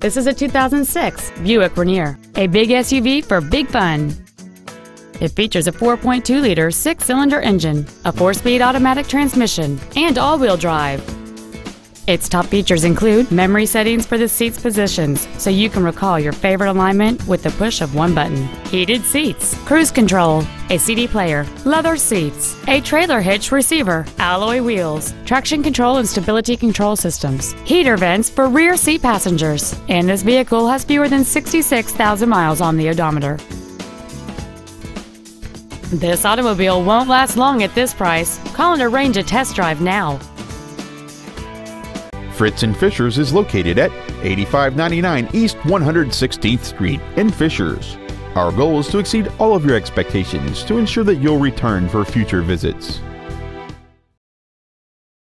This is a 2006 Buick Rainier, a big SUV for big fun. It features a 4.2-liter six-cylinder engine, a four-speed automatic transmission, and all-wheel drive. Its top features include memory settings for the seat's positions, so you can recall your favorite alignment with the push of one button, heated seats, cruise control, a CD player, leather seats, a trailer hitch receiver, alloy wheels, traction control and stability control systems, heater vents for rear seat passengers, and this vehicle has fewer than 66,000 miles on the odometer. This automobile won't last long at this price. Call and arrange a test drive now. Fritz in Fishers is located at 8599 East 116th Street in Fishers. Our goal is to exceed all of your expectations to ensure that you'll return for future visits.